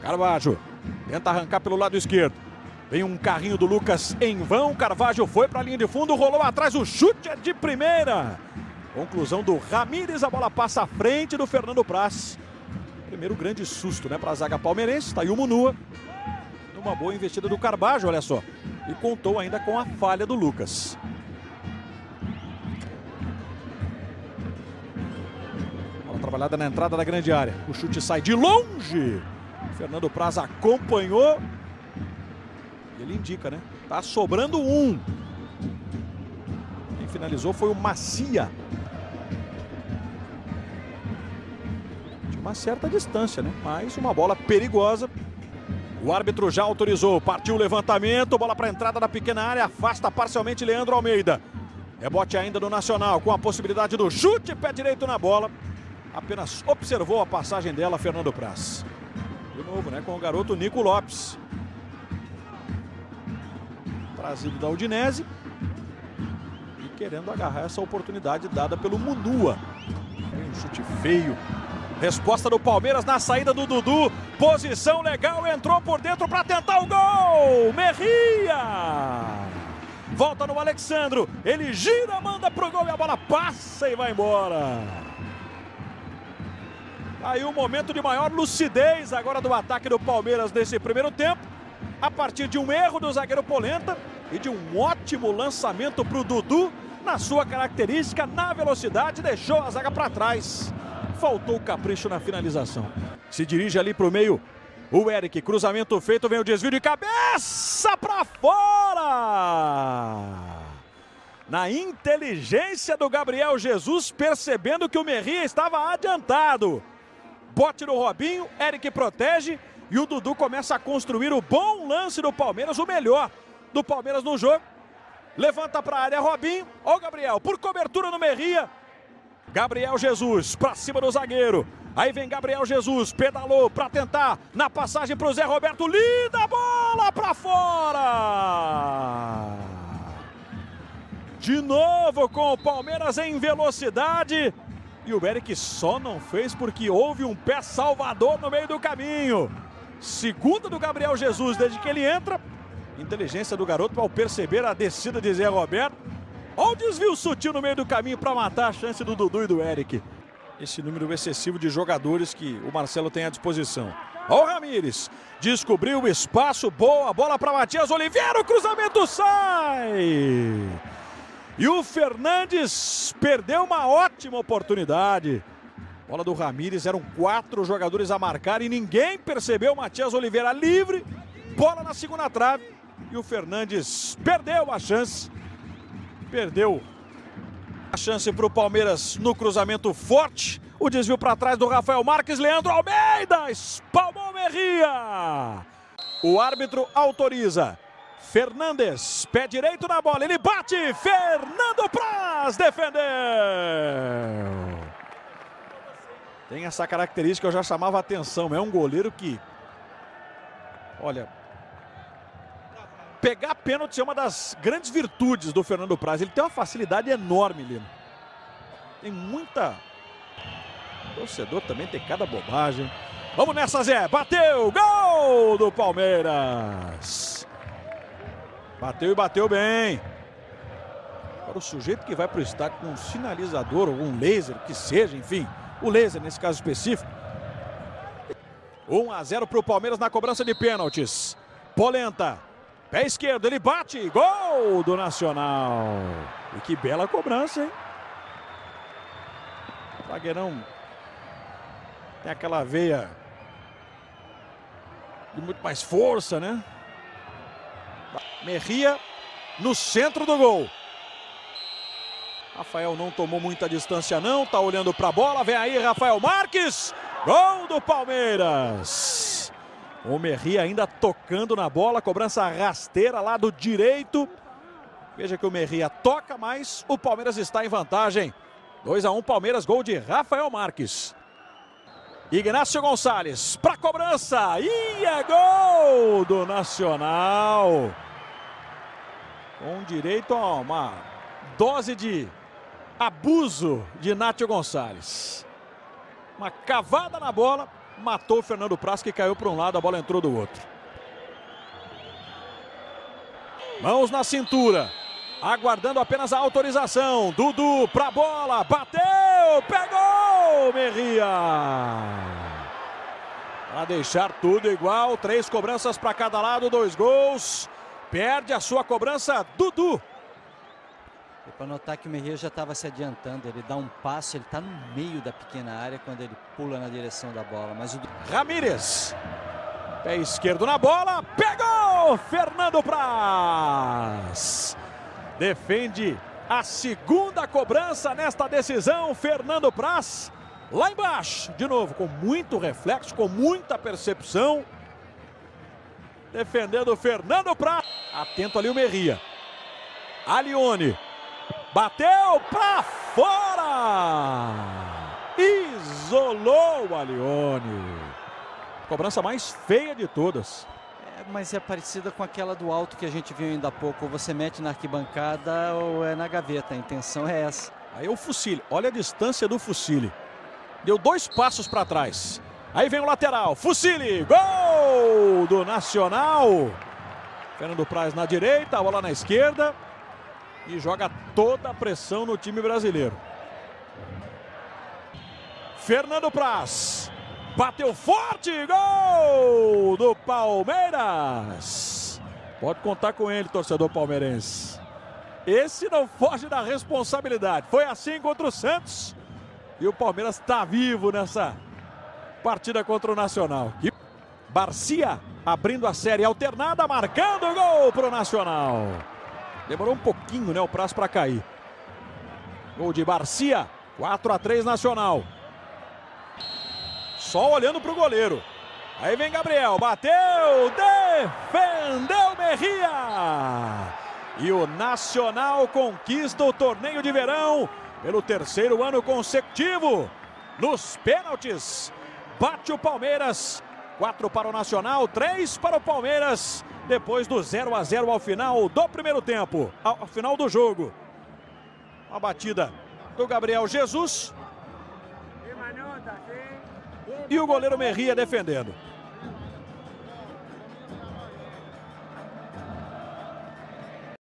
Carvalho tenta arrancar pelo lado esquerdo. Vem um carrinho do Lucas em vão. Carvalho foi para a linha de fundo, rolou atrás, o chute é de primeira. Conclusão do Ramírez, a bola passa à frente do Fernando Prass. Primeiro grande susto, né, para a zaga palmeirense. Tá aí o Munúa. Uma boa investida do Carvalho, olha só. E contou ainda com a falha do Lucas. Bola trabalhada na entrada da grande área. O chute sai de longe. Fernando Prass acompanhou. Ele indica, né? Tá sobrando um. Quem finalizou foi o Macia. De uma certa distância, né? Mas uma bola perigosa. O árbitro já autorizou, partiu o levantamento, bola para a entrada da pequena área, afasta parcialmente Leandro Almeida. Rebote ainda do Nacional, com a possibilidade do chute, pé direito na bola. Apenas observou a passagem dela, Fernando Prass. De novo, né, com o garoto Nico López. Trazido da Udinese. E querendo agarrar essa oportunidade dada pelo Munúa. Um chute feio. Resposta do Palmeiras na saída do Dudu. Posição legal, entrou por dentro para tentar o gol. Merria. Volta no Alexandro. Ele gira, manda pro gol e a bola passa e vai embora. Aí um momento de maior lucidez agora do ataque do Palmeiras nesse primeiro tempo. A partir de um erro do zagueiro Polenta e de um ótimo lançamento pro Dudu. Na sua característica, na velocidade, deixou a zaga para trás. Faltou o capricho na finalização. Se dirige ali para o meio o Eric. Cruzamento feito, vem o desvio de cabeça para fora. Na inteligência do Gabriel Jesus, percebendo que o Merria estava adiantado. Bote no Robinho, Eric protege e o Dudu começa a construir o bom lance do Palmeiras, o melhor do Palmeiras no jogo. Levanta para a área Robinho. Ó o Gabriel, por cobertura no Merria. Gabriel Jesus para cima do zagueiro. Aí vem Gabriel Jesus, pedalou para tentar na passagem para o Zé Roberto. Linda bola para fora. De novo com o Palmeiras em velocidade. E o Eric só não fez porque houve um pé salvador no meio do caminho. Segunda do Gabriel Jesus desde que ele entra. Inteligência do garoto ao perceber a descida de Zé Roberto. Olha o desvio sutil no meio do caminho para matar a chance do Dudu e do Eric. Esse número excessivo de jogadores que o Marcelo tem à disposição. Olha o Ramires. Descobriu o espaço. Boa bola para Matias Oliveira. O cruzamento sai. E o Fernandes perdeu uma ótima oportunidade. Bola do Ramires. Eram 4 jogadores a marcar e ninguém percebeu. Matias Oliveira livre. Bola na segunda trave. E o Fernandes perdeu a chance. Perdeu a chance para o Palmeiras no cruzamento forte. O desvio para trás do Rafael Marques. Leandro Almeida espalmou Merria. O árbitro autoriza. Fernandes, pé direito na bola. Ele bate. Fernando Prass defendeu. Tem essa característica, eu já chamava a atenção. É um goleiro que... Olha... Pegar pênalti é uma das grandes virtudes do Fernando Prass. Ele tem uma facilidade enorme, Lino. Tem muita... O torcedor também tem cada bobagem. Vamos nessa, Zé. Bateu! Gol do Palmeiras! Bateu e bateu bem. Agora o sujeito que vai para o estádio com um sinalizador ou um laser, que seja, enfim. O laser, nesse caso específico. 1-0 para o Palmeiras na cobrança de pênaltis. Polenta. Pé esquerdo, ele bate, gol do Nacional. E que bela cobrança, hein? O zagueirão tem aquela veia de muito mais força, né? Merria no centro do gol. Rafael não tomou muita distância não, tá olhando pra bola, vem aí Rafael Marques. Gol do Palmeiras. O Merria ainda tocando na bola, cobrança rasteira lá do direito. Veja que o Merria toca, mas o Palmeiras está em vantagem. 2-1 Palmeiras, gol de Rafael Marques. Ignacio Gonçalves para cobrança e é gol do Nacional. Com direito a uma dose de abuso de Ignacio Gonçalves. Uma cavada na bola. matou o Fernando Prass, que caiu para um lado, a bola entrou do outro. Mãos na cintura, aguardando apenas a autorização. Dudu pra bola, bateu, pegou, Merria. Para deixar tudo igual, 3 cobranças para cada lado, 2 gols. Perde a sua cobrança, Dudu. É para notar que o Merria já estava se adiantando, ele dá um passo, ele está no meio da pequena área quando ele pula na direção da bola. Mas o Ramírez, pé esquerdo na bola, pegou Fernando Prass. Defende a segunda cobrança nesta decisão, Fernando Prass. Lá embaixo, de novo, com muito reflexo, com muita percepção. Defendendo o Fernando Prass. Atento ali o Merria. Alione. Bateu pra fora. Isolou o Alione. Cobrança mais feia de todas. É, mas é parecida com aquela do alto que a gente viu ainda há pouco. Ou você mete na arquibancada ou é na gaveta. A intenção é essa. Aí o Fucile. Olha a distância do Fucile. Deu 2 passos para trás. Aí vem o lateral. Fucile. Gol do Nacional. Fernando Prass na direita. A bola na esquerda. E joga toda a pressão no time brasileiro. Fernando Prass. Bateu forte. Gol do Palmeiras. Pode contar com ele, torcedor palmeirense. Esse não foge da responsabilidade. Foi assim contra o Santos. E o Palmeiras está vivo nessa partida contra o Nacional. E Garcia abrindo a série alternada, marcando o gol para o Nacional. Demorou um pouquinho, né, o Prass para cair. Gol de Garcia, 4-3 Nacional. Só olhando para o goleiro. Aí vem Gabriel, bateu, defendeu Mejía. E o Nacional conquista o torneio de verão. Pelo 3º ano consecutivo, nos pênaltis, bate o Palmeiras, 4 para o Nacional, 3 para o Palmeiras, depois do 0-0 ao final do primeiro tempo, ao final do jogo. Uma batida do Gabriel Jesus e o goleiro Merria defendendo.